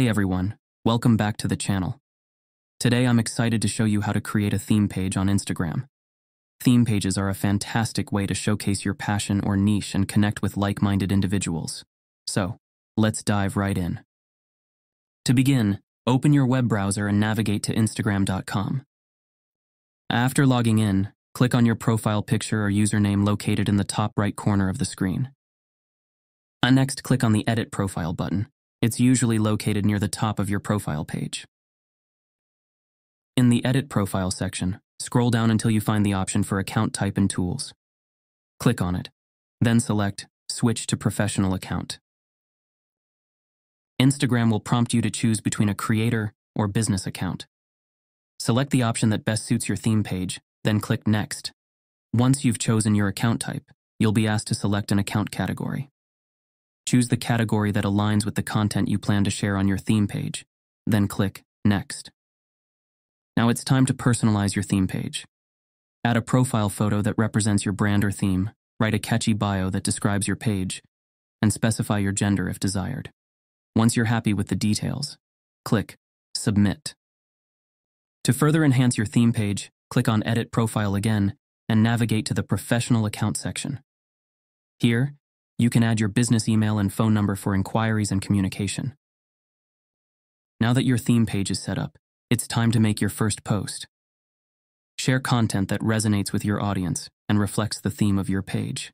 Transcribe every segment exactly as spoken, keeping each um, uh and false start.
Hey everyone, welcome back to the channel. Today I'm excited to show you how to create a theme page on Instagram. Theme pages are a fantastic way to showcase your passion or niche and connect with like-minded individuals. So, let's dive right in. To begin, open your web browser and navigate to Instagram dot com. After logging in, click on your profile picture or username located in the top right corner of the screen. Next, click on the Edit Profile button. It's usually located near the top of your profile page. In the Edit Profile section, scroll down until you find the option for Account Type and Tools. Click on it, then select Switch to Professional Account. Instagram will prompt you to choose between a creator or business account. Select the option that best suits your theme page, then click Next. Once you've chosen your account type, you'll be asked to select an account category. Choose the category that aligns with the content you plan to share on your theme page, then click Next. Now it's time to personalize your theme page. Add a profile photo that represents your brand or theme, write a catchy bio that describes your page, and specify your gender if desired. Once you're happy with the details, click Submit. To further enhance your theme page, click on Edit Profile again and navigate to the Professional Account section. Here, you can add your business email and phone number for inquiries and communication. Now that your theme page is set up, it's time to make your first post. Share content that resonates with your audience and reflects the theme of your page.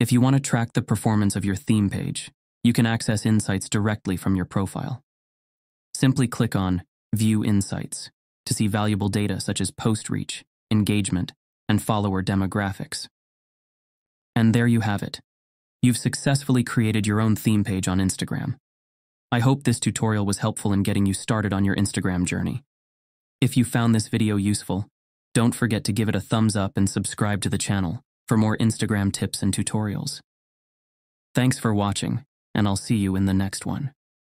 If you want to track the performance of your theme page, you can access insights directly from your profile. Simply click on View Insights to see valuable data such as post reach, engagement, and follower demographics. And there you have it. You've successfully created your own theme page on Instagram. I hope this tutorial was helpful in getting you started on your Instagram journey. If you found this video useful, don't forget to give it a thumbs up and subscribe to the channel for more Instagram tips and tutorials. Thanks for watching, and I'll see you in the next one.